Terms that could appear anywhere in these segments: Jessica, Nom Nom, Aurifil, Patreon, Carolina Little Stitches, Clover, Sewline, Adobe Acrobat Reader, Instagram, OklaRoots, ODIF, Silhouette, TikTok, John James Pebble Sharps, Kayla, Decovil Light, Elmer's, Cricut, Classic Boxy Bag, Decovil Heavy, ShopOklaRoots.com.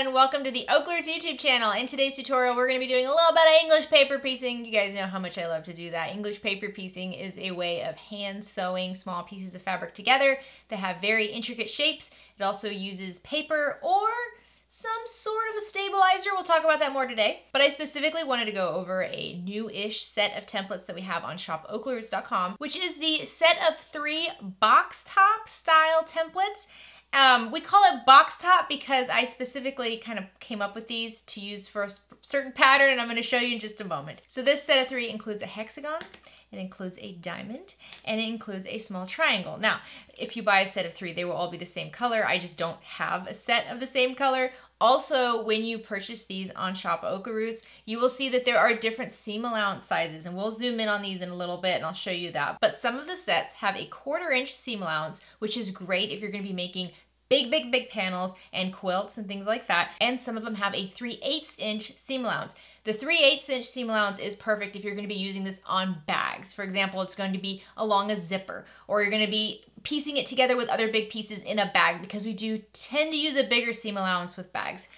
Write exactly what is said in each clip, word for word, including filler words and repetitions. everyone, and welcome to the Oklers YouTube channel. In today's tutorial, we're going to be doing a little bit of English paper piecing. You guys know how much I love to do that. English paper piecing is a way of hand sewing small pieces of fabric together that have very intricate shapes. It also uses paper or some sort of a stabilizer. We'll talk about that more today. But I specifically wanted to go over a new-ish set of templates that we have on Shop OklaRoots dot com, which is the set of three box top style templates. Um, we call it box top because I specifically kind of came up with these to use for a certain pattern, and I'm going to show you in just a moment. So this set of three includes a hexagon, it includes a diamond, and it includes a small triangle. Now, if you buy a set of three, they will all be the same color. I just don't have a set of the same color. Also, when you purchase these on Shop Okaroots, you will see that there are different seam allowance sizes, and we'll zoom in on these in a little bit and I'll show you that. But some of the sets have a quarter inch seam allowance, which is great if you're going to be making big, big, big panels and quilts and things like that. And some of them have a three eighths inch seam allowance. The three eighths inch seam allowance is perfect if you're going to be using this on bags. For example, it's going to be along a zipper, or you're going to be piecing it together with other big pieces in a bag, because we do tend to use a bigger seam allowance with bags.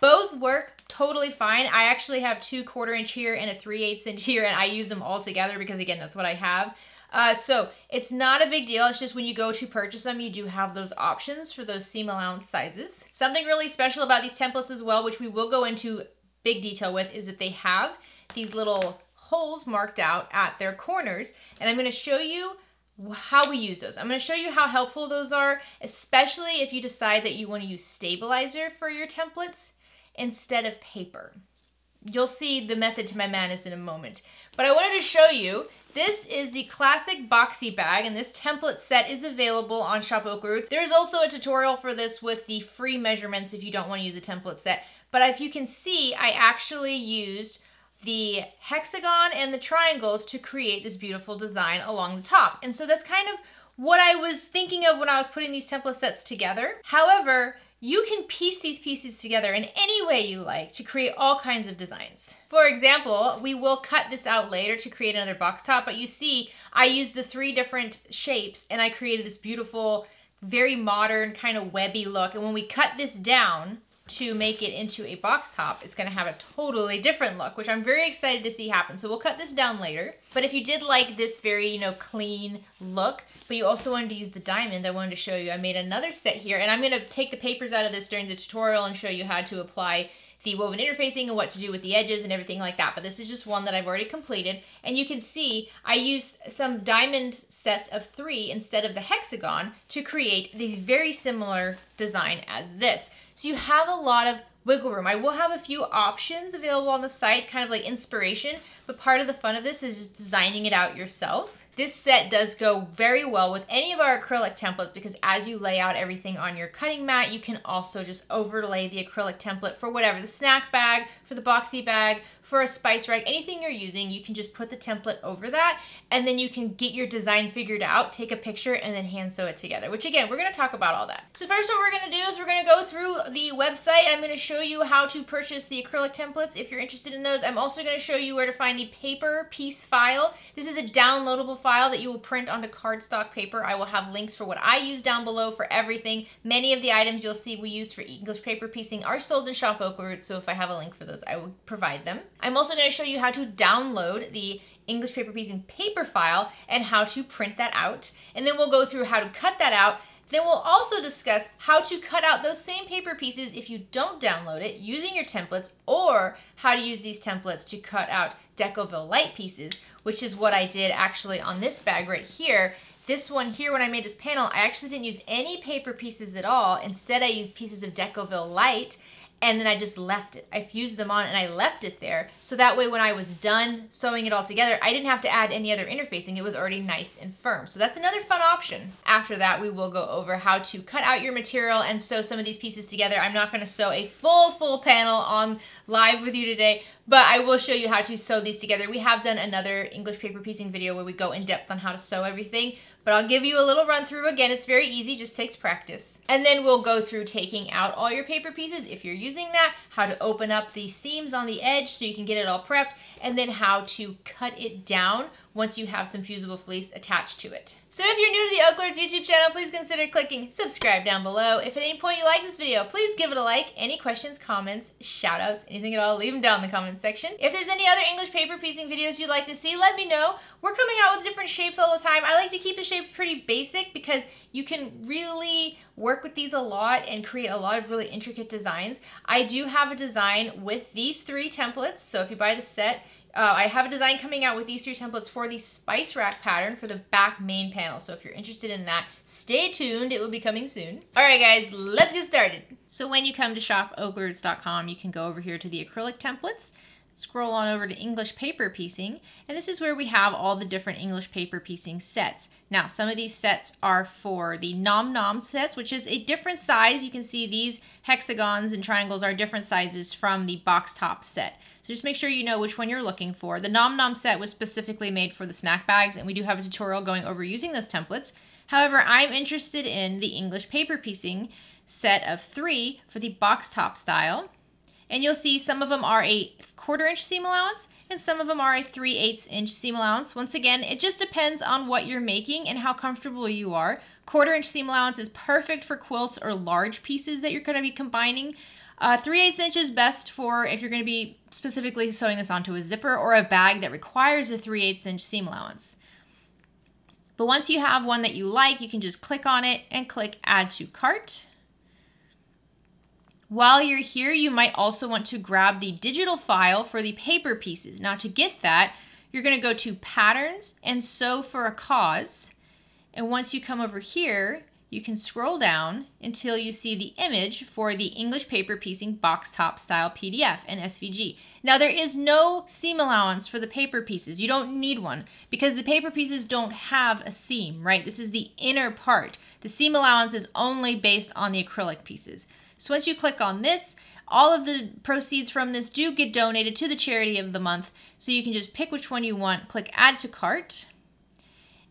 Both work totally fine. I actually have two quarter inch here and a three eighths inch here, and I use them all together because, again, that's what I have. Uh, so it's not a big deal. It's just when you go to purchase them, you do have those options for those seam allowance sizes. Something really special about these templates as well, which we will go into big detail with, is that they have these little holes marked out at their corners. And I'm going to show you how we use those. I'm going to show you how helpful those are, especially if you decide that you want to use stabilizer for your templates instead of paper. You'll see the method to my madness in a moment. But I wanted to show you, this is the classic boxy bag, and this template set is available on Shop Okaroots. There is also a tutorial for this with the free measurements if you don't want to use a template set. But if you can see, I actually used the hexagon and the triangles to create this beautiful design along the top. And so that's kind of what I was thinking of when I was putting these template sets together. However, you can piece these pieces together in any way you like to create all kinds of designs. For example, we will cut this out later to create another box top, but you see I used the three different shapes and I created this beautiful, very modern kind of webby look. And when we cut this down to make it into a box top, it's gonna have a totally different look, which I'm very excited to see happen. So we'll cut this down later. But if you did like this very, you know, clean look, but you also wanted to use the diamond, I wanted to show you, I made another set here, and I'm gonna take the papers out of this during the tutorial and show you how to apply the woven interfacing and what to do with the edges and everything like that. But this is just one that I've already completed. And you can see I used some diamond sets of three instead of the hexagon to create the very similar design as this. So you have a lot of wiggle room. I will have a few options available on the site, kind of like inspiration, but part of the fun of this is just designing it out yourself. This set does go very well with any of our acrylic templates, because as you lay out everything on your cutting mat, you can also just overlay the acrylic template for whatever, the snack bag, for the boxy bag, for a spice rack, anything you're using, you can just put the template over that, and then you can get your design figured out, take a picture, and then hand sew it together, which again, we're gonna talk about all that. So first what we're gonna do is we're gonna go through the website. I'm gonna show you how to purchase the acrylic templates if you're interested in those. I'm also gonna show you where to find the paper piece file. This is a downloadable file that you will print onto cardstock paper. I will have links for what I use down below for everything. Many of the items you'll see we use for English paper piecing are sold in Shop Okaroots, so if I have a link for those, I will provide them. I'm also going to show you how to download the English paper piecing paper file and how to print that out. And then we'll go through how to cut that out. Then we'll also discuss how to cut out those same paper pieces if you don't download it using your templates, or how to use these templates to cut out Decovil Light pieces, which is what I did actually on this bag right here. This one here, when I made this panel, I actually didn't use any paper pieces at all. Instead, I used pieces of Decovil Light, and then I just left it. I fused them on and I left it there. So that way when I was done sewing it all together, I didn't have to add any other interfacing. It was already nice and firm. So that's another fun option. After that, we will go over how to cut out your material and sew some of these pieces together. I'm not gonna sew a full, full panel on live with you today, but I will show you how to sew these together. We have done another English paper piecing video where we go in depth on how to sew everything, but I'll give you a little run through again. It's very easy, just takes practice. And then we'll go through taking out all your paper pieces if you're using that, how to open up the seams on the edge so you can get it all prepped, and then how to cut it down once you have some fusible fleece attached to it. So if you're new to the OklaRoots YouTube channel, please consider clicking subscribe down below. If at any point you like this video, please give it a like. Any questions, comments, shout outs, anything at all, leave them down in the comments section. If there's any other English paper piecing videos you'd like to see, let me know. We're coming out with different shapes all the time. I like to keep the shape pretty basic because you can really work with these a lot and create a lot of really intricate designs. I do have a design with these three templates, so if you buy the set, Uh, I have a design coming out with these three templates for the spice rack pattern for the back main panel. So if you're interested in that, stay tuned. It will be coming soon. All right, guys, let's get started. So when you come to shop okla roots dot com, you can go over here to the acrylic templates, scroll on over to English paper piecing, and this is where we have all the different English paper piecing sets. Now, some of these sets are for the Nom Nom sets, which is a different size. You can see these hexagons and triangles are different sizes from the box top set. So just make sure you know which one you're looking for. The Nom Nom set was specifically made for the snack bags, and we do have a tutorial going over using those templates. However, I'm interested in the English paper piecing set of three for the box top style. And you'll see some of them are a quarter inch seam allowance and some of them are a three-eighths inch seam allowance. Once again, it just depends on what you're making and how comfortable you are. Quarter inch seam allowance is perfect for quilts or large pieces that you're going to be combining. Uh, three-eighths inch is best for if you're going to be specifically sewing this onto a zipper or a bag that requires a three-eighths inch seam allowance. But once you have one that you like, you can just click on it and click Add to Cart. While you're here, you might also want to grab the digital file for the paper pieces. Now to get that, you're gonna go to Patterns and Sew for a Cause. And once you come over here, you can scroll down until you see the image for the English paper piecing box top style P D F and S V G. Now there is no seam allowance for the paper pieces. You don't need one because the paper pieces don't have a seam, right? This is the inner part. The seam allowance is only based on the acrylic pieces. So once you click on this, all of the proceeds from this do get donated to the charity of the month. So you can just pick which one you want, click Add to Cart,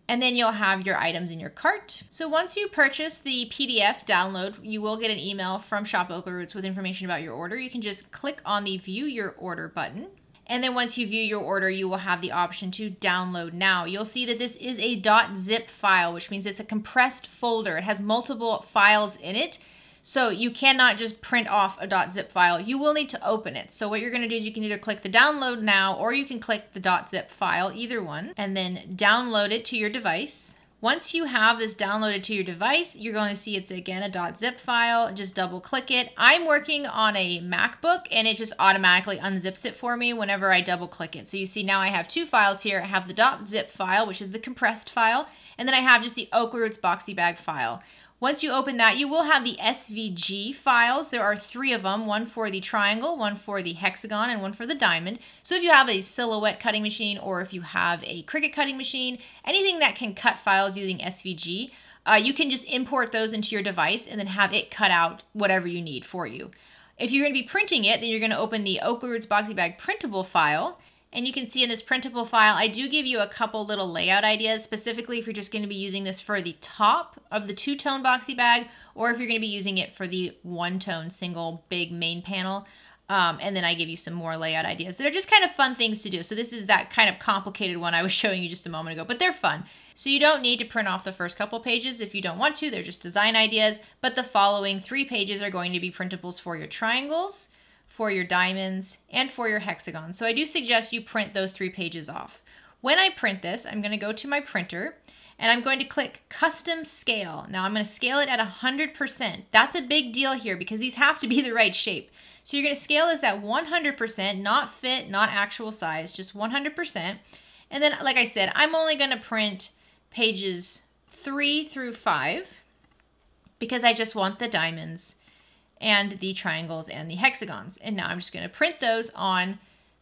and then you'll have your items in your cart. So once you purchase the P D F download, you will get an email from Shop OklaRoots with information about your order. You can just click on the View Your Order button. And then once you view your order, you will have the option to download now. You'll see that this is a .zip file, which means it's a compressed folder. It has multiple files in it. So you cannot just print off a .zip file. You will need to open it. So what you're gonna do is you can either click the download now or you can click the .zip file, either one, and then download it to your device. Once you have this downloaded to your device, you're gonna see it's again a .zip file. Just double click it. I'm working on a MacBook and it just automatically unzips it for me whenever I double click it. So you see now I have two files here. I have the .zip file, which is the compressed file, and then I have just the OklaRoots boxy bag file. Once you open that, you will have the S V G files. There are three of them, one for the triangle, one for the hexagon, and one for the diamond. So if you have a Silhouette cutting machine or if you have a Cricut cutting machine, anything that can cut files using S V G, uh, you can just import those into your device and then have it cut out whatever you need for you. If you're gonna be printing it, then you're gonna open the OklaRoots Boxy Bag printable file. And you can see in this printable file, I do give you a couple little layout ideas, specifically if you're just gonna be using this for the top of the two-tone boxy bag, or if you're gonna be using it for the one-tone single big main panel. Um, and then I give you some more layout ideas that are just kind of fun things to do. So this is that kind of complicated one I was showing you just a moment ago, but they're fun. So you don't need to print off the first couple pages if you don't want to, they're just design ideas, but the following three pages are going to be printables for your triangles, for your diamonds, and for your hexagons. So I do suggest you print those three pages off. When I print this, I'm gonna go to my printer and I'm going to click Custom Scale. Now I'm gonna scale it at one hundred percent. That's a big deal here because these have to be the right shape. So you're gonna scale this at one hundred percent, not fit, not actual size, just one hundred percent. And then, like I said, I'm only gonna print pages three through five because I just want the diamonds and the triangles and the hexagons. And now I'm just gonna print those on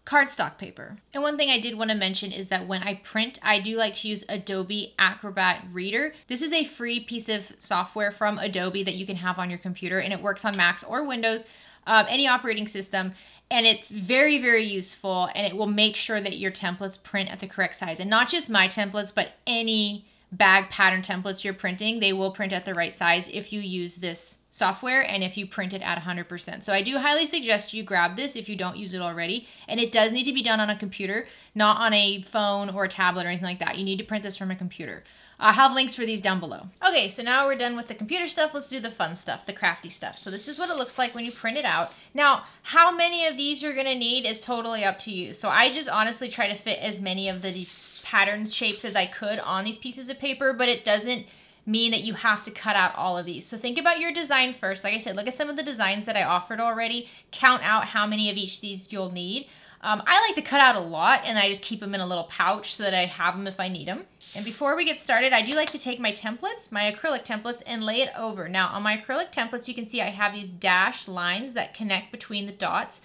cardstock paper. And one thing I did wanna mention is that when I print, I do like to use Adobe Acrobat Reader. This is a free piece of software from Adobe that you can have on your computer, and it works on Macs or Windows, um, any operating system. And it's very, very useful, and it will make sure that your templates print at the correct size. And not just my templates, but any bag pattern templates you're printing, they will print at the right size if you use this software and if you print it at one hundred percent. So I do highly suggest you grab this if you don't use it already. And it does need to be done on a computer, not on a phone or a tablet or anything like that. You need to print this from a computer. I'll have links for these down below. Okay, so now we're done with the computer stuff. Let's do the fun stuff, the crafty stuff. So this is what it looks like when you print it out. Now, how many of these you're gonna need is totally up to you. So I just honestly try to fit as many of the patterns, shapes as I could on these pieces of paper, but it doesn't mean that you have to cut out all of these. So think about your design first. Like I said, look at some of the designs that I offered already. Count out how many of each of these you'll need. Um, I like to cut out a lot and I just keep them in a little pouch so that I have them if I need them. And before we get started, I do like to take my templates, my acrylic templates, and lay it over. Now on my acrylic templates, you can see I have these dashed lines that connect between the dots.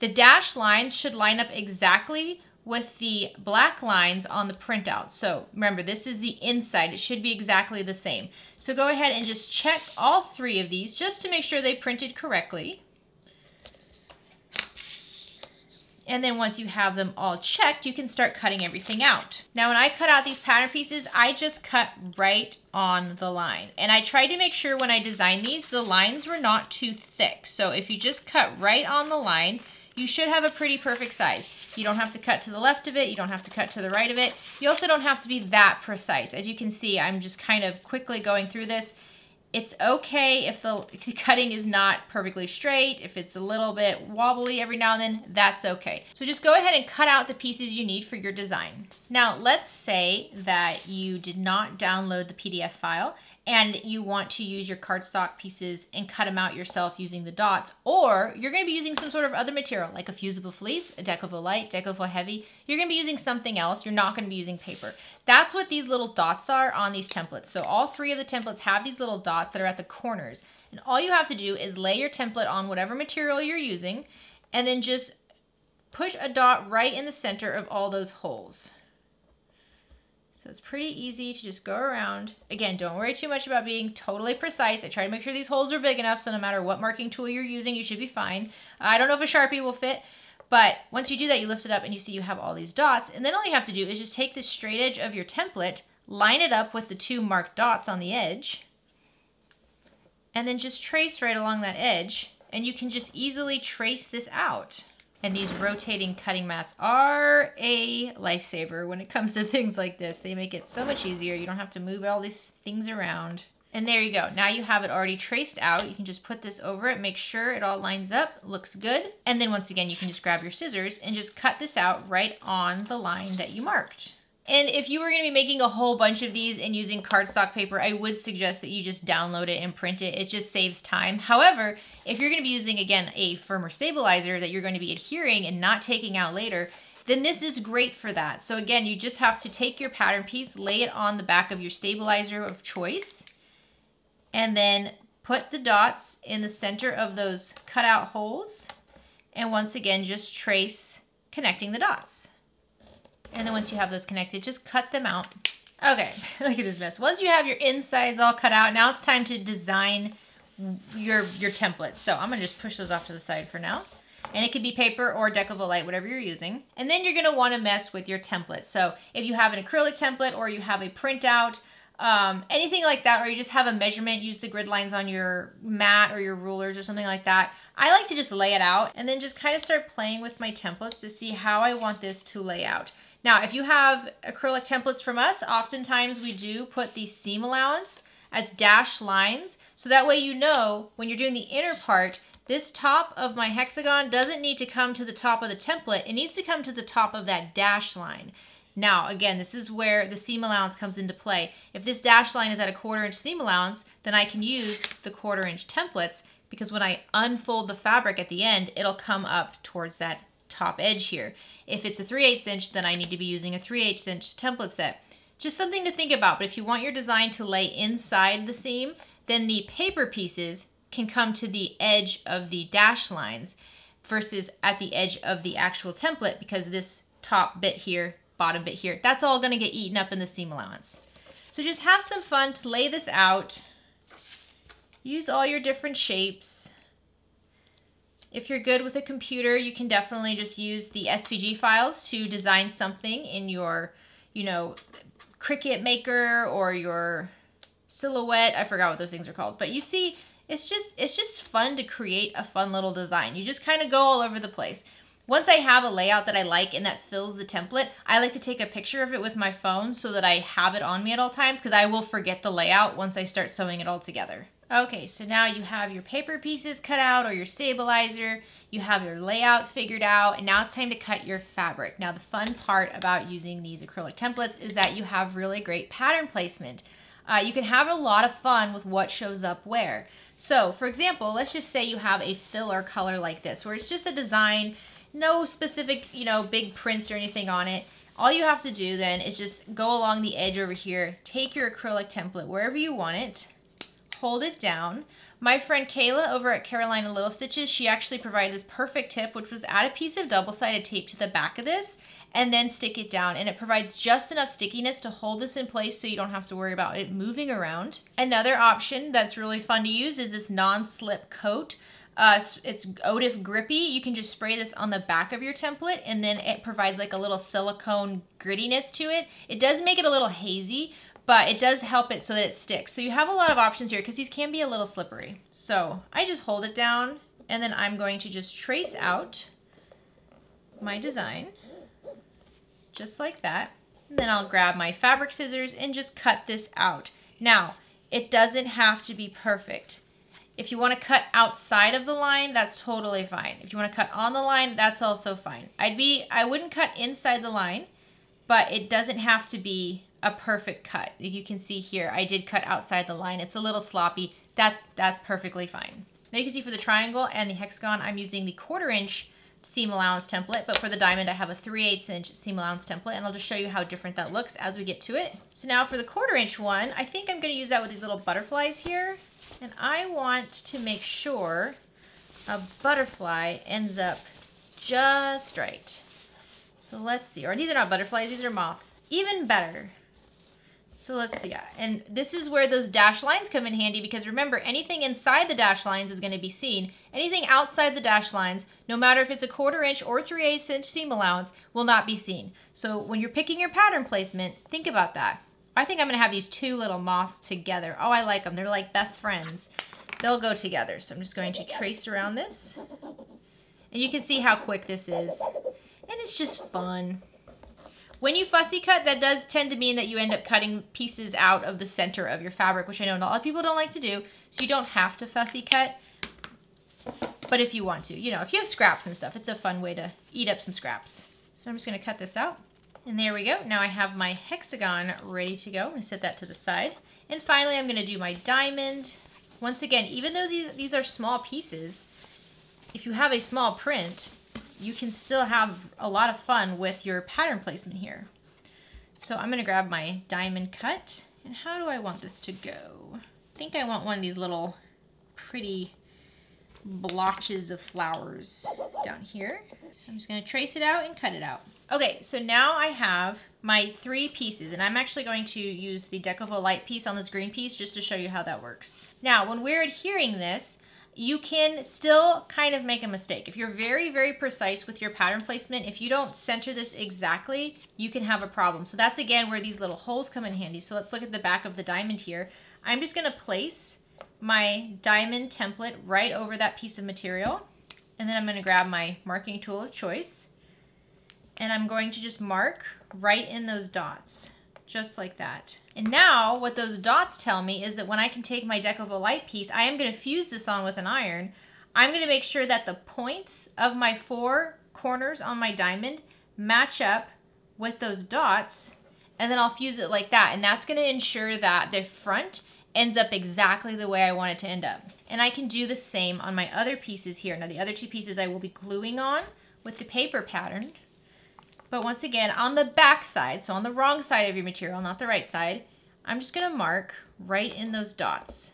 The dashed lines should line up exactly with the black lines on the printout. So remember, this is the inside. It should be exactly the same. So go ahead and just check all three of these just to make sure they printed correctly. And then once you have them all checked, you can start cutting everything out. Now, when I cut out these pattern pieces, I just cut right on the line. And I tried to make sure when I designed these, the lines were not too thick. So if you just cut right on the line, you should have a pretty perfect size. You don't have to cut to the left of it. You don't have to cut to the right of it. You also don't have to be that precise. As you can see, I'm just kind of quickly going through this. It's okay if the cutting is not perfectly straight, if it's a little bit wobbly every now and then, that's okay. So just go ahead and cut out the pieces you need for your design. Now, let's say that you did not download the P D F file and you want to use your cardstock pieces and cut them out yourself using the dots, or you're gonna be using some sort of other material like a fusible fleece, a Decovil Light, Decovil Heavy. You're gonna be using something else. You're not gonna be using paper. That's what these little dots are on these templates. So all three of the templates have these little dots that are at the corners. And all you have to do is lay your template on whatever material you're using and then just push a dot right in the center of all those holes. So it's pretty easy to just go around. Again, don't worry too much about being totally precise. I try to make sure these holes are big enough so no matter what marking tool you're using, you should be fine. I don't know if a Sharpie will fit, but once you do that, you lift it up and you see you have all these dots. And then all you have to do is just take the straight edge of your template, line it up with the two marked dots on the edge, and then just trace right along that edge. And you can just easily trace this out. And these rotating cutting mats are a lifesaver when it comes to things like this. They make it so much easier. You don't have to move all these things around. And there you go. Now you have it already traced out. You can just put this over it, make sure it all lines up, looks good. And then once again, you can just grab your scissors and just cut this out right on the line that you marked. And if you were gonna be making a whole bunch of these and using cardstock paper, I would suggest that you just download it and print it. It just saves time. However, if you're gonna be using, again, a firmer stabilizer that you're gonna be adhering and not taking out later, then this is great for that. So again, you just have to take your pattern piece, lay it on the back of your stabilizer of choice, and then put the dots in the center of those cutout holes. And once again, just trace connecting the dots. And then once you have those connected, just cut them out. Okay, look at this mess. Once you have your insides all cut out, now it's time to design your, your templates. So I'm gonna just push those off to the side for now. And it could be paper or Decovil Light, whatever you're using. And then you're gonna wanna mess with your template. So if you have an acrylic template or you have a printout, um, anything like that, or you just have a measurement, use the grid lines on your mat or your rulers or something like that. I like to just lay it out and then just kind of start playing with my templates to see how I want this to lay out. Now, if you have acrylic templates from us, oftentimes we do put the seam allowance as dashed lines. So that way you know when you're doing the inner part, this top of my hexagon doesn't need to come to the top of the template. It needs to come to the top of that dashed line. Now, again, this is where the seam allowance comes into play. If this dashed line is at a quarter inch seam allowance, then I can use the quarter inch templates because when I unfold the fabric at the end, it'll come up towards that top edge here. If it's a three eighths inch, then I need to be using a three eighths inch template set. Just something to think about, but if you want your design to lay inside the seam, then the paper pieces can come to the edge of the dash lines versus at the edge of the actual template because this top bit here, bottom bit here, that's all gonna get eaten up in the seam allowance. So just have some fun to lay this out. Use all your different shapes. If you're good with a computer, you can definitely just use the S V G files to design something in your, you know, Cricut Maker or your Silhouette. I forgot what those things are called, but you see it's just it's just fun to create a fun little design. You just kind of go all over the place. Once I have a layout that I like and that fills the template, I like to take a picture of it with my phone so that I have it on me at all times, because I will forget the layout once I start sewing it all together. Okay, so now you have your paper pieces cut out or your stabilizer, you have your layout figured out, and now it's time to cut your fabric. Now the fun part about using these acrylic templates is that you have really great pattern placement. Uh, you can have a lot of fun with what shows up where. So for example, let's just say you have a fill or color like this, where it's just a design, no specific, you know, big prints or anything on it. All you have to do then is just go along the edge over here, take your acrylic template wherever you want it, hold it down. My friend Kayla over at Carolina Little Stitches, she actually provided this perfect tip, which was add a piece of double-sided tape to the back of this and then stick it down. And it provides just enough stickiness to hold this in place so you don't have to worry about it moving around. Another option that's really fun to use is this non-slip coat. Uh, it's O D I F grippy. You can just spray this on the back of your template and then it provides like a little silicone grittiness to it. It does make it a little hazy, but it does help it so that it sticks. So you have a lot of options here because these can be a little slippery. So I just hold it down and then I'm going to just trace out my design just like that. And then I'll grab my fabric scissors and just cut this out. Now, it doesn't have to be perfect. If you want to cut outside of the line, that's totally fine. If you want to cut on the line, that's also fine. I'd be, I wouldn't cut inside the line, but it doesn't have to be a perfect cut. You can see here, I did cut outside the line. It's a little sloppy. That's, that's perfectly fine. Now you can see for the triangle and the hexagon, I'm using the quarter inch seam allowance template, but for the diamond, I have a three eighths inch seam allowance template, and I'll just show you how different that looks as we get to it. So now for the quarter inch one, I think I'm going to use that with these little butterflies here. And I want to make sure a butterfly ends up just right. So let's see, or these are not butterflies, these are moths. Even better. So let's see, and this is where those dashed lines come in handy, because remember, anything inside the dashed lines is going to be seen. Anything outside the dashed lines, no matter if it's a quarter inch or three eighths inch seam allowance, will not be seen. So when you're picking your pattern placement, think about that. I think I'm going to have these two little moths together. Oh, I like them. They're like best friends. They'll go together. So I'm just going to trace around this. And you can see how quick this is. And it's just fun. When you fussy cut, that does tend to mean that you end up cutting pieces out of the center of your fabric, which I know a lot of people don't like to do. So you don't have to fussy cut. But if you want to, you know, if you have scraps and stuff, it's a fun way to eat up some scraps. So I'm just going to cut this out. And there we go. Now I have my hexagon ready to go. I'm going to set that to the side. And finally, I'm going to do my diamond. Once again, even though these, these are small pieces, if you have a small print, you can still have a lot of fun with your pattern placement here. So I'm going to grab my diamond cut. And how do I want this to go? I think I want one of these little pretty blotches of flowers down here. I'm just going to trace it out and cut it out. Okay, so now I have my three pieces, and I'm actually going to use the Decovil Light piece on this green piece just to show you how that works. Now, when we're adhering this, you can still kind of make a mistake. If you're very, very precise with your pattern placement, if you don't center this exactly, you can have a problem. So that's again where these little holes come in handy. So let's look at the back of the diamond here. I'm just going to place my diamond template right over that piece of material. And then I'm going to grab my marking tool of choice. And I'm going to just mark right in those dots, just like that. And now what those dots tell me is that when I can take my Decovil Light piece, I am going to fuse this on with an iron. I'm going to make sure that the points of my four corners on my diamond match up with those dots. And then I'll fuse it like that. And that's going to ensure that the front ends up exactly the way I want it to end up. And I can do the same on my other pieces here. Now the other two pieces I will be gluing on with the paper pattern. But once again, on the back side, so on the wrong side of your material, not the right side, I'm just going to mark right in those dots.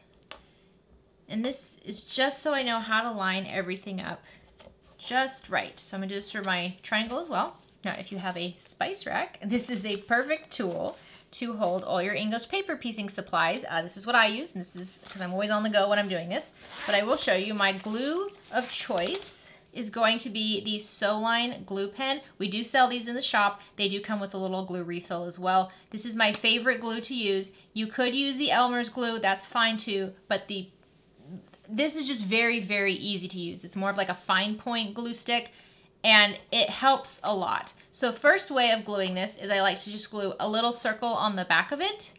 And this is just so I know how to line everything up just right. So I'm going to do this for my triangle as well. Now, if you have a spice rack, this is a perfect tool to hold all your English paper piecing supplies. Uh, this is what I use, and this is because I'm always on the go when I'm doing this. But I will show you my glue of choice is going to be the Sewline glue pen. We do sell these in the shop. They do come with a little glue refill as well. This is my favorite glue to use. You could use the Elmer's glue, that's fine too, but the this is just very, very easy to use. It's more of like a fine point glue stick, and it helps a lot. So first way of gluing this is I like to just glue a little circle on the back of it,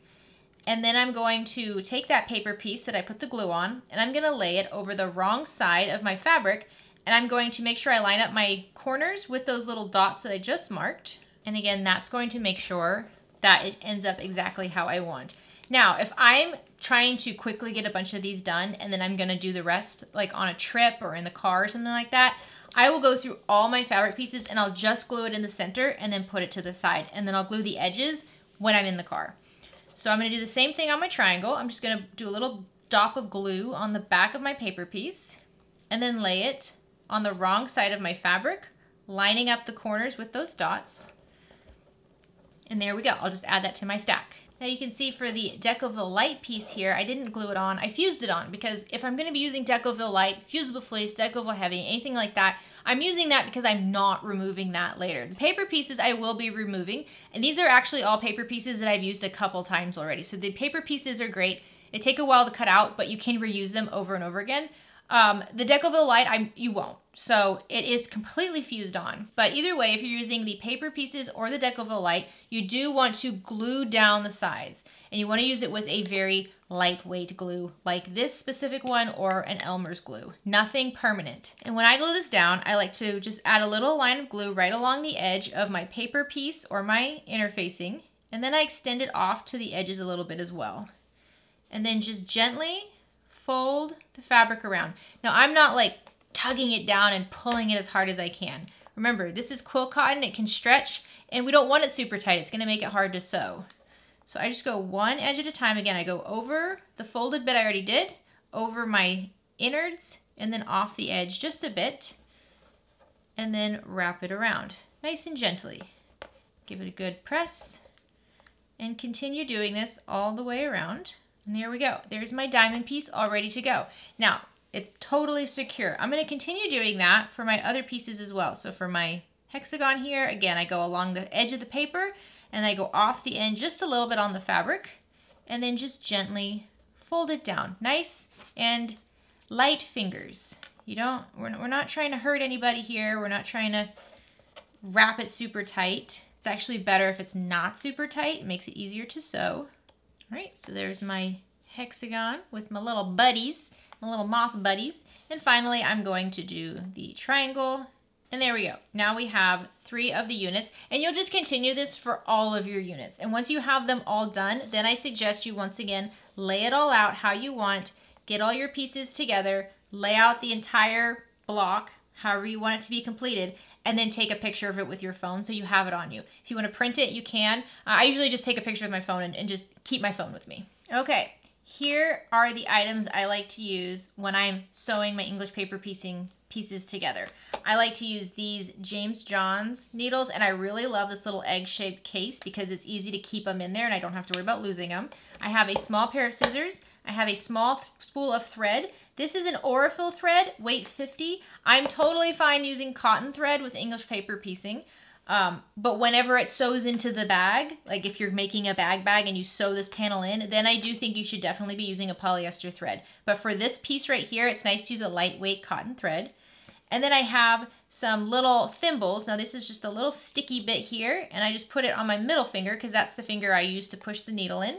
and then I'm going to take that paper piece that I put the glue on, and I'm gonna lay it over the wrong side of my fabric, and I'm going to make sure I line up my corners with those little dots that I just marked. And again, that's going to make sure that it ends up exactly how I want. Now, if I'm trying to quickly get a bunch of these done and then I'm gonna do the rest like on a trip or in the car or something like that, I will go through all my fabric pieces and I'll just glue it in the center and then put it to the side, and then I'll glue the edges when I'm in the car. So I'm gonna do the same thing on my triangle. I'm just gonna do a little dop of glue on the back of my paper piece and then lay it on the wrong side of my fabric, lining up the corners with those dots. And there we go, I'll just add that to my stack. Now you can see for the Decovil Light piece here, I didn't glue it on, I fused it on, because if I'm gonna be using Decovil Light, Fusible Fleece, Decovil Heavy, anything like that, I'm using that because I'm not removing that later. The paper pieces I will be removing, and these are actually all paper pieces that I've used a couple times already. So the paper pieces are great. They take a while to cut out, but you can reuse them over and over again. Um, the Decovil Light, I'm, you won't. So it is completely fused on. But either way, if you're using the paper pieces or the Decovil Light, you do want to glue down the sides. And you want to use it with a very lightweight glue, like this specific one or an Elmer's glue. Nothing permanent. And when I glue this down, I like to just add a little line of glue right along the edge of my paper piece or my interfacing. And then I extend it off to the edges a little bit as well. And then just gently fold the fabric around. Now I'm not like tugging it down and pulling it as hard as I can. Remember, this is quilt cotton, it can stretch, and we don't want it super tight. It's gonna make it hard to sew. So I just go one edge at a time. Again, I go over the folded bit I already did, over my innards, and then off the edge just a bit, and then wrap it around nice and gently. Give it a good press, and continue doing this all the way around. And there we go. There's my diamond piece all ready to go. Now, it's totally secure. I'm gonna continue doing that for my other pieces as well. So for my hexagon here, again, I go along the edge of the paper and I go off the end just a little bit on the fabric, and then just gently fold it down. Nice and light fingers. You don't, we're, we're not trying to hurt anybody here. We're not trying to wrap it super tight. It's actually better if it's not super tight. It makes it easier to sew. All right, so there's my hexagon with my little buddies, my little moth buddies. And finally, I'm going to do the triangle. And there we go. Now we have three of the units, and you'll just continue this for all of your units. And once you have them all done, then I suggest you once again, lay it all out how you want, get all your pieces together, lay out the entire block, however you want it to be completed, and then take a picture of it with your phone so you have it on you. If you want to print it, you can. Uh, I usually just take a picture with my phone and, and just keep my phone with me. Okay, here are the items I like to use when I'm sewing my English paper piecing pieces together. I like to use these James John's needles, and I really love this little egg-shaped case because it's easy to keep them in there and I don't have to worry about losing them. I have a small pair of scissors. I have a small spool of thread. This is an Aurifil thread, weight fifty. I'm totally fine using cotton thread with English paper piecing, um, but whenever it sews into the bag, like if you're making a bag bag and you sew this panel in, then I do think you should definitely be using a polyester thread. But for this piece right here, it's nice to use a lightweight cotton thread. And then I have some little thimbles. Now this is just a little sticky bit here, and I just put it on my middle finger because that's the finger I use to push the needle in.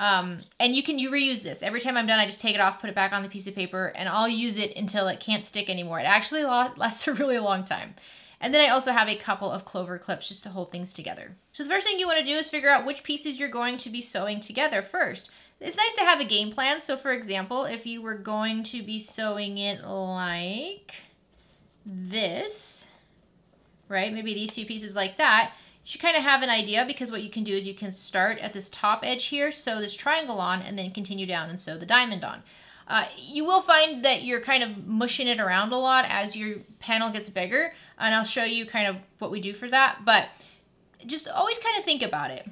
Um, and you can you reuse this. Every time I'm done, I just take it off, put it back on the piece of paper, and I'll use it until it can't stick anymore. It actually lasts a really long time. And then I also have a couple of Clover clips just to hold things together. So the first thing you want to do is figure out which pieces you're going to be sewing together first. It's nice to have a game plan. So for example, if you were going to be sewing it like this, right? Maybe these two pieces like that. You should kind of have an idea, because what you can do is you can start at this top edge here, sew this triangle on, and then continue down and sew the diamond on. Uh, you will find that you're kind of mushing it around a lot as your panel gets bigger, and I'll show you kind of what we do for that, but just always kind of think about it.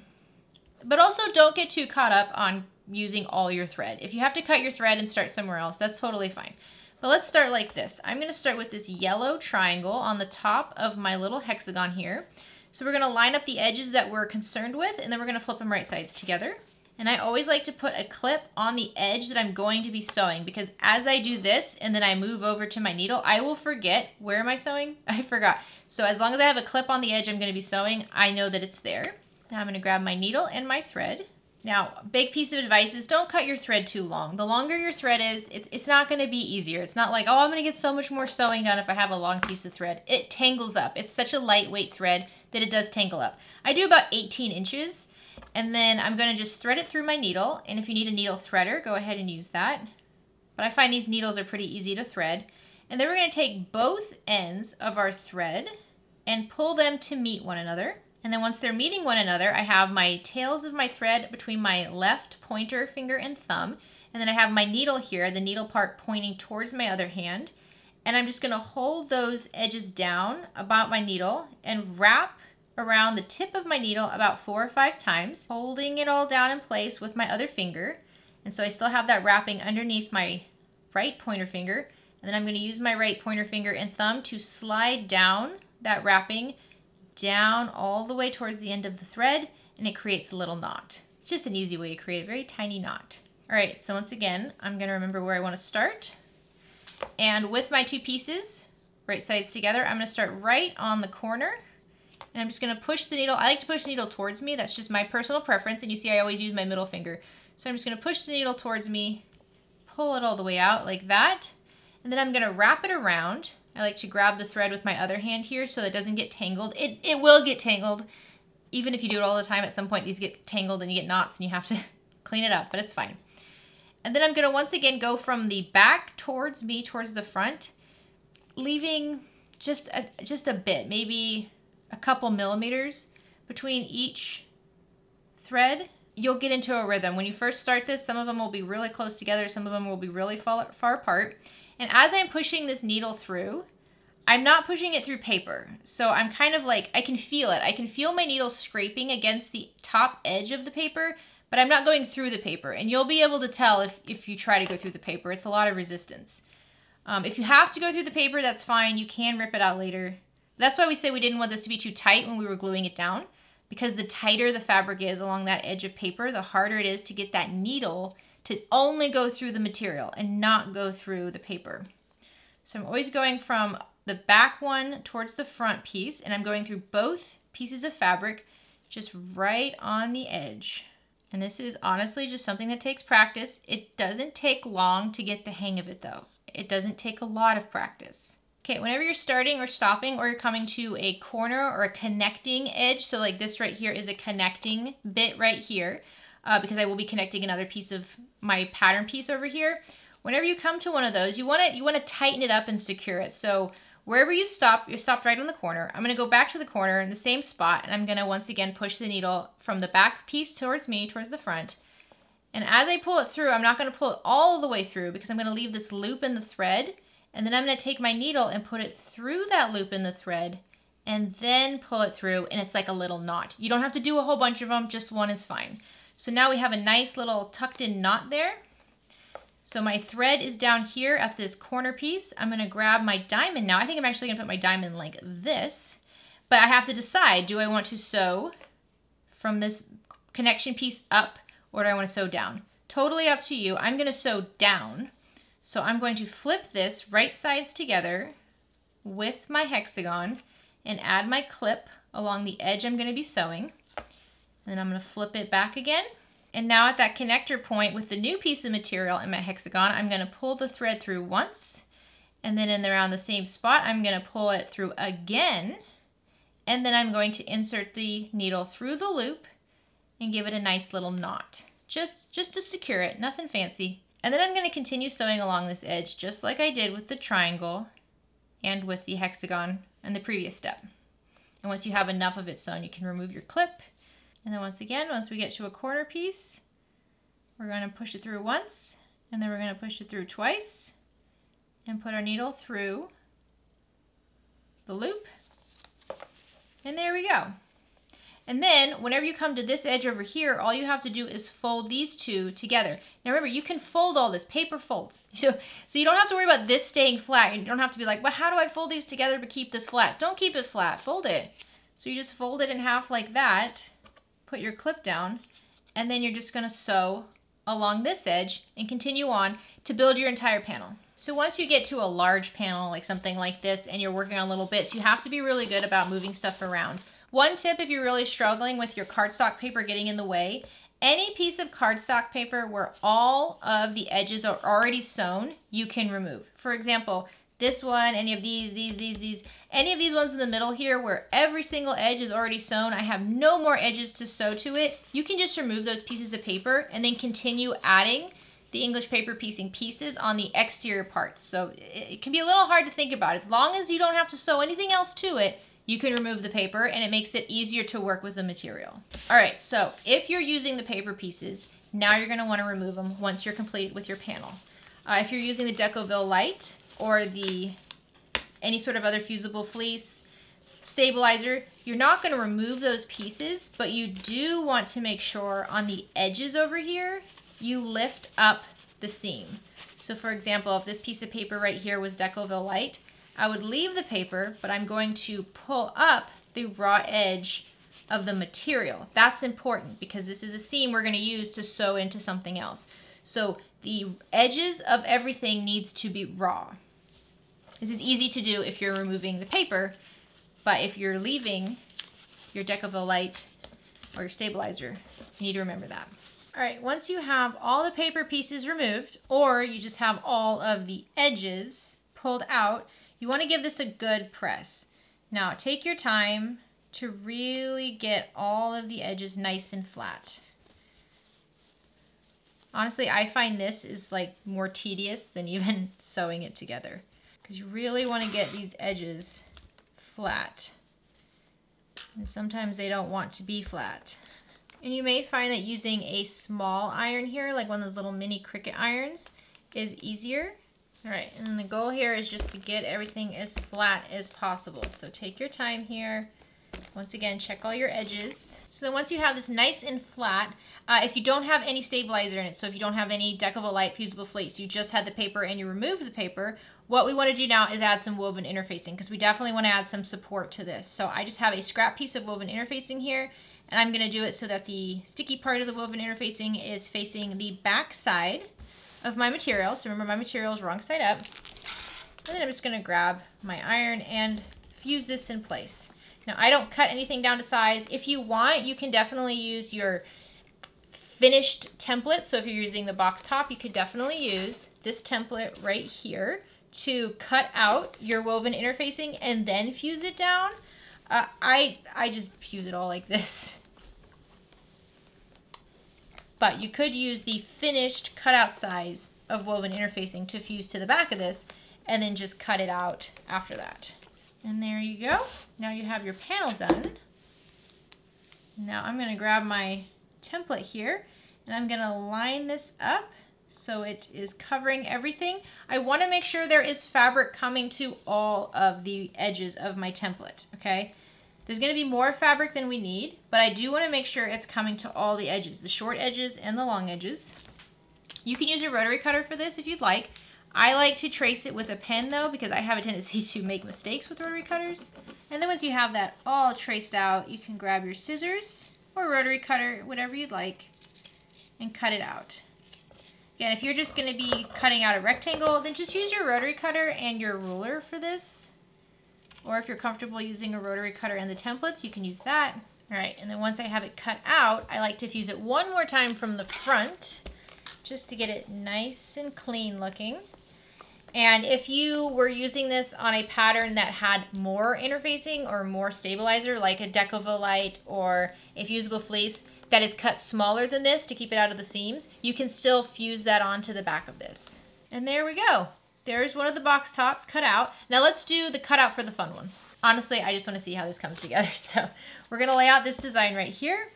But also don't get too caught up on using all your thread. If you have to cut your thread and start somewhere else, that's totally fine. But let's start like this. I'm gonna start with this yellow triangle on the top of my little hexagon here. So we're gonna line up the edges that we're concerned with, and then we're gonna flip them right sides together. And I always like to put a clip on the edge that I'm going to be sewing, because as I do this and then I move over to my needle, I will forget, where am I sewing? I forgot. So as long as I have a clip on the edge I'm going to be sewing, I know that it's there. Now I'm going to grab my needle and my thread. Now, big piece of advice is don't cut your thread too long. The longer your thread is, it's, it's not going to be easier. It's not like, oh, I'm going to get so much more sewing done if I have a long piece of thread. It tangles up. It's such a lightweight thread that it does tangle up. I do about eighteen inches. And then I'm going to just thread it through my needle. And if you need a needle threader, go ahead and use that. But I find these needles are pretty easy to thread. And then we're going to take both ends of our thread and pull them to meet one another. And then once they're meeting one another, I have my tails of my thread between my left pointer finger and thumb. And then I have my needle here, the needle part pointing towards my other hand. And I'm just going to hold those edges down about my needle and wrap around the tip of my needle about four or five times, holding it all down in place with my other finger. And so I still have that wrapping underneath my right pointer finger. And then I'm going to use my right pointer finger and thumb to slide down that wrapping down all the way towards the end of the thread, and it creates a little knot. It's just an easy way to create a very tiny knot. All right, so once again, I'm going to remember where I want to start. And with my two pieces, right sides together, I'm going to start right on the corner. And I'm just going to push the needle. I like to push the needle towards me. That's just my personal preference. And you see I always use my middle finger. So I'm just going to push the needle towards me, pull it all the way out like that. And then I'm going to wrap it around. I like to grab the thread with my other hand here so it doesn't get tangled. It, it will get tangled. Even if you do it all the time, at some point these get tangled and you get knots and you have to clean it up, but it's fine. And then I'm going to once again go from the back towards me, towards the front, leaving just a, just a bit, maybe a couple millimeters between each thread. You'll get into a rhythm. When you first start this, some of them will be really close together, some of them will be really far, far apart. And as I'm pushing this needle through, I'm not pushing it through paper. So I'm kind of like, I can feel it. I can feel my needle scraping against the top edge of the paper, but I'm not going through the paper. And you'll be able to tell if, if you try to go through the paper. It's a lot of resistance. Um, if you have to go through the paper, that's fine. You can rip it out later. That's why we say we didn't want this to be too tight when we were gluing it down, because the tighter the fabric is along that edge of paper, the harder it is to get that needle to only go through the material and not go through the paper. So I'm always going from the back one towards the front piece, and I'm going through both pieces of fabric, just right on the edge. And this is honestly just something that takes practice. It doesn't take long to get the hang of it though. It doesn't take a lot of practice. Okay, whenever you're starting or stopping or you're coming to a corner or a connecting edge, so like this right here is a connecting bit right here, uh, because I will be connecting another piece of my pattern piece over here. Whenever you come to one of those, you wanna, you wanna tighten it up and secure it. So wherever you stop, you're stopped right on the corner. I'm gonna go back to the corner in the same spot, and I'm gonna once again push the needle from the back piece towards me, towards the front. And as I pull it through, I'm not gonna pull it all the way through because I'm gonna leave this loop in the thread. And then I'm going to take my needle and put it through that loop in the thread and then pull it through, and it's like a little knot. You don't have to do a whole bunch of them, just one is fine. So now we have a nice little tucked in knot there. So my thread is down here at this corner piece. I'm going to grab my diamond now. I think I'm actually going to put my diamond like this, but I have to decide, do I want to sew from this connection piece up or do I want to sew down? Totally up to you. I'm going to sew down. So I'm going to flip this right sides together with my hexagon and add my clip along the edge I'm going to be sewing. And then I'm going to flip it back again. And now at that connector point with the new piece of material in my hexagon, I'm going to pull the thread through once. And then in around the same spot, I'm going to pull it through again. And then I'm going to insert the needle through the loop and give it a nice little knot. Just, just to secure it, nothing fancy. And then I'm going to continue sewing along this edge just like I did with the triangle and with the hexagon and the previous step. And once you have enough of it sewn, you can remove your clip. And then once again, once we get to a corner piece, we're going to push it through once, and then we're going to push it through twice and put our needle through the loop. And there we go. And then whenever you come to this edge over here, all you have to do is fold these two together. Now remember, you can fold all this, paper folds. So, so you don't have to worry about this staying flat. You don't have to be like, well, how do I fold these together but keep this flat? Don't keep it flat, fold it. So you just fold it in half like that, put your clip down, and then you're just gonna sew along this edge and continue on to build your entire panel. So once you get to a large panel, like something like this, and you're working on little bits, you have to be really good about moving stuff around. One tip, if you're really struggling with your cardstock paper getting in the way, any piece of cardstock paper where all of the edges are already sewn, you can remove. For example, this one, any of these, these, these, these, any of these ones in the middle here where every single edge is already sewn, I have no more edges to sew to it. You can just remove those pieces of paper and then continue adding the English paper piecing pieces on the exterior parts. So it can be a little hard to think about. As long as you don't have to sew anything else to it, you can remove the paper and it makes it easier to work with the material. All right, so if you're using the paper pieces, now you're gonna wanna remove them once you're completed with your panel. Uh, if you're using the Decovil Light, or the any sort of other fusible fleece stabilizer, you're not going to remove those pieces, but you do want to make sure on the edges over here you lift up the seam. So for example, if this piece of paper right here was Decovil Light, I would leave the paper, but I'm going to pull up the raw edge of the material. That's important because this is a seam we're going to use to sew into something else. So the edges of everything needs to be raw. This is easy to do if you're removing the paper, but if you're leaving your Decovil Light or your stabilizer, you need to remember that. All right, once you have all the paper pieces removed, or you just have all of the edges pulled out, you want to give this a good press. Now, take your time to really get all of the edges nice and flat. Honestly, I find this is like more tedious than even sewing it together, because you really want to get these edges flat. And sometimes they don't want to be flat. And you may find that using a small iron here, like one of those little mini Cricut irons, is easier. All right, and the goal here is just to get everything as flat as possible. So take your time here. Once again, check all your edges. So then once you have this nice and flat, uh, if you don't have any stabilizer in it, so if you don't have any Decovil Light fusible fleece, you just had the paper and you removed the paper, what we want to do now is add some woven interfacing, because we definitely want to add some support to this. So I just have a scrap piece of woven interfacing here, and I'm going to do it so that the sticky part of the woven interfacing is facing the back side of my material. So remember, my material is wrong side up. And then I'm just going to grab my iron and fuse this in place. Now, I don't cut anything down to size. If you want, you can definitely use your finished template. So if you're using the box top, you could definitely use this template right here to cut out your woven interfacing and then fuse it down. Uh, I, I just fuse it all like this. But you could use the finished cutout size of woven interfacing to fuse to the back of this and then just cut it out after that. And there you go. Now you have your panel done. Now I'm going to grab my template here and I'm going to line this up so it is covering everything. I want to make sure there is fabric coming to all of the edges of my template, okay? There's going to be more fabric than we need, but I do want to make sure it's coming to all the edges, the short edges and the long edges. You can use your rotary cutter for this if you'd like. I like to trace it with a pen though, because I have a tendency to make mistakes with rotary cutters. And then once you have that all traced out, you can grab your scissors or rotary cutter, whatever you'd like, and cut it out. Again, if you're just gonna be cutting out a rectangle, then just use your rotary cutter and your ruler for this. Or if you're comfortable using a rotary cutter and the templates, you can use that. All right, and then once I have it cut out, I like to fuse it one more time from the front, just to get it nice and clean looking. And if you were using this on a pattern that had more interfacing or more stabilizer, like a Decovil Light or a fusible fleece that is cut smaller than this to keep it out of the seams, you can still fuse that onto the back of this. And there we go. There's one of the box tops cut out. Now let's do the cutout for the fun one. Honestly, I just want to see how this comes together. So we're going to lay out this design right here.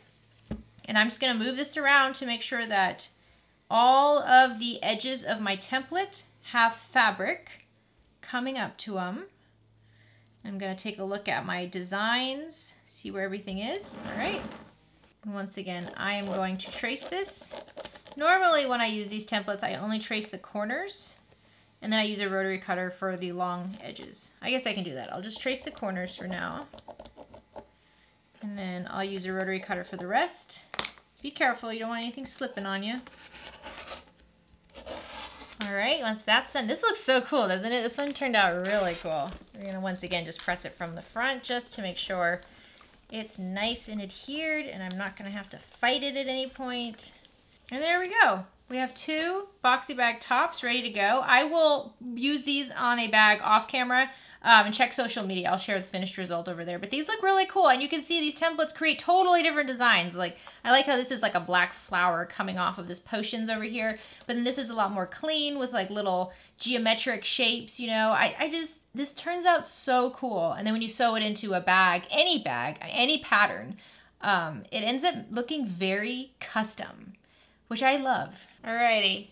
And I'm just going to move this around to make sure that all of the edges of my template have fabric coming up to them. I'm going to take a look at my designs, see where everything is. All right. And once again, I am going to trace this. Normally when I use these templates, I only trace the corners and then I use a rotary cutter for the long edges. I guess I can do that. I'll just trace the corners for now. And then I'll use a rotary cutter for the rest. Be careful, you don't want anything slipping on you. All right, once that's done, this looks so cool, doesn't it? This one turned out really cool. We're gonna once again just press it from the front just to make sure it's nice and adhered and I'm not gonna have to fight it at any point. And there we go. We have two boxy bag tops ready to go. I will use these on a bag off camera um, and check social media. I'll share the finished result over there, but these look really cool. And you can see these templates create totally different designs. Like, I like how this is like a black flower coming off of this potions over here, but then this is a lot more clean with like little geometric shapes, you know. I, I just, this turns out so cool. And then when you sew it into a bag, any bag, any pattern, um, it ends up looking very custom, which I love. Alrighty.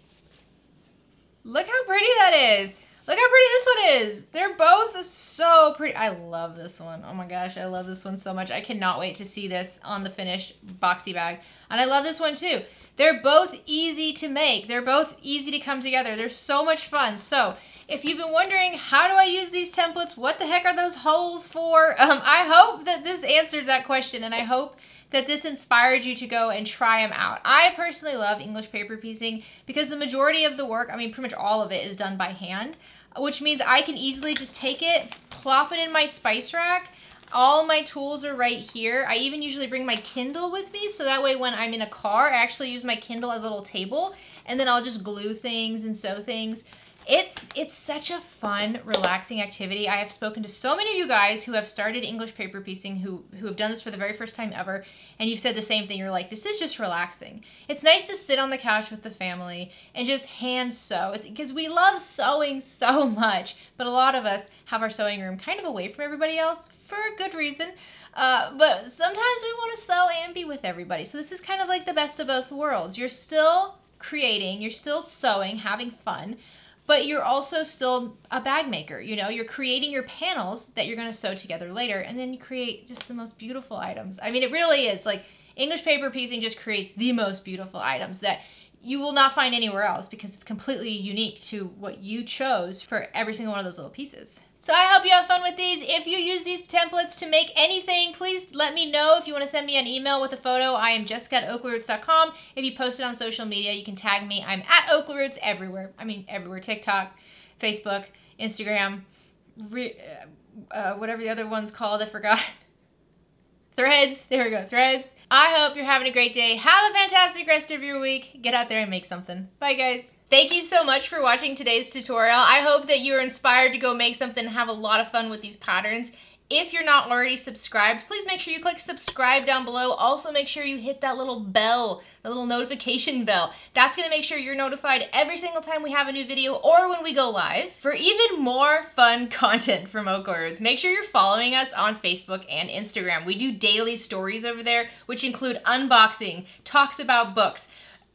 Look how pretty that is. Look how pretty this one is. They're both so pretty. I love this one. Oh my gosh, I love this one so much. I cannot wait to see this on the finished boxy bag. And I love this one too. They're both easy to make. They're both easy to come together. They're so much fun. So if you've been wondering, how do I use these templates? What the heck are those holes for? Um, I hope that this answered that question, and I hope that this inspired you to go and try them out. I personally love English paper piecing because the majority of the work, I mean, pretty much all of it is done by hand, which means I can easily just take it, plop it in my spice rack. All my tools are right here. I even usually bring my Kindle with me, so that way when I'm in a car, I actually use my Kindle as a little table, and then I'll just glue things and sew things. It's, it's such a fun, relaxing activity. I have spoken to so many of you guys who have started English paper piecing, who, who have done this for the very first time ever, and you've said the same thing. You're like, this is just relaxing. It's nice to sit on the couch with the family and just hand sew. It's because we love sewing so much, but a lot of us have our sewing room kind of away from everybody else for a good reason. Uh, but sometimes we want to sew and be with everybody. So this is kind of like the best of both worlds. You're still creating, you're still sewing, having fun, but you're also still a bag maker, you know? You're creating your panels that you're gonna sew together later, and then you create just the most beautiful items. I mean, it really is, like, English paper piecing just creates the most beautiful items that you will not find anywhere else because it's completely unique to what you chose for every single one of those little pieces. So I hope you have fun with these. If you use these templates to make anything, please let me know. If you want to send me an email with a photo, I am Jessica at Okla Roots dot com. If you post it on social media, you can tag me. I'm at OklaRoots everywhere. I mean, everywhere. TikTok, Facebook, Instagram, re uh, whatever the other one's called, I forgot. Threads. There we go, Threads. I hope you're having a great day. Have a fantastic rest of your week. Get out there and make something. Bye, guys. Thank you so much for watching today's tutorial. I hope that you were inspired to go make something and have a lot of fun with these patterns. If you're not already subscribed, please make sure you click subscribe down below. Also make sure you hit that little bell, the little notification bell. That's gonna make sure you're notified every single time we have a new video or when we go live for even more fun content from Okla Roots. Make sure you're following us on Facebook and Instagram. We do daily stories over there, which include unboxing, talks about books,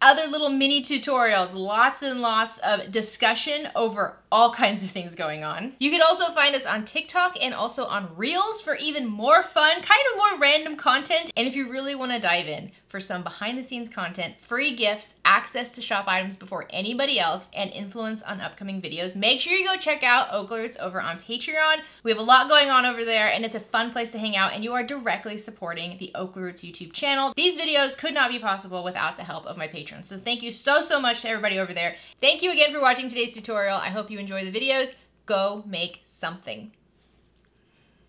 other little mini tutorials, lots and lots of discussion over all kinds of things going on. You can also find us on TikTok and also on Reels for even more fun, kind of more random content. And if you really want to dive in for some behind the scenes content, free gifts, access to shop items before anybody else, and influence on upcoming videos, make sure you go check out Okla Roots over on Patreon. We have a lot going on over there and it's a fun place to hang out, and you are directly supporting the Okla Roots YouTube channel. These videos could not be possible without the help of my patrons. So thank you so, so much to everybody over there. Thank you again for watching today's tutorial. I hope you enjoy the videos. Go make something.